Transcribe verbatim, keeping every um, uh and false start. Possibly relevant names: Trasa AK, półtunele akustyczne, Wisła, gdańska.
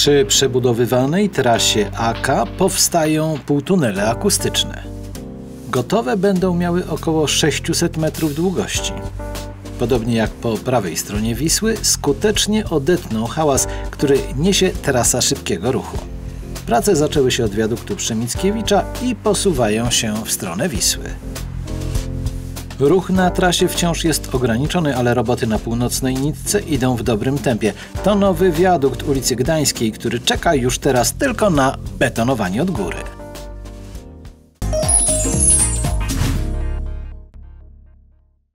Przy przebudowywanej trasie A K powstają półtunele akustyczne. Gotowe będą miały około sześćset metrów długości. Podobnie jak po prawej stronie Wisły, skutecznie odetną hałas, który niesie trasa szybkiego ruchu. Prace zaczęły się od wiaduktu przy Mickiewicza i posuwają się w stronę Wisły. Ruch na trasie wciąż jest ograniczony, ale roboty na północnej nitce idą w dobrym tempie. To nowy wiadukt ulicy Gdańskiej, który czeka już teraz tylko na betonowanie od góry.